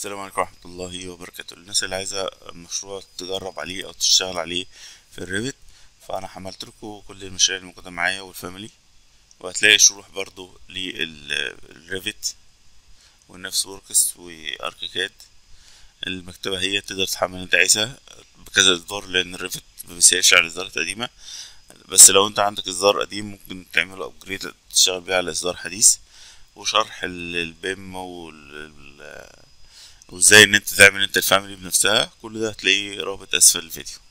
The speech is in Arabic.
السلام عليكم ورحمة الله وبركاته. الناس اللي عايزة مشروع تدرب عليه أو تشتغل عليه في الريفت، فأنا حملت لكم كل المشاريع اللي موجودة معايا والفاميلي، وهتلاقي شروح برضو للريفت والنفس وركس وأركيكاد. المكتبة هي تقدر تحمل انت عايزها بكذا إصدار، لأن الريفت مبيسيبش على الإصدارات القديمة، بس لو انت عندك إصدار قديم ممكن تعمله أبجريد تشتغل بيه على إصدار حديث. وشرح البيم وازاي ان انت تعمل انت الفاميلي بنفسها، كل ده هتلاقيه رابط اسفل الفيديو.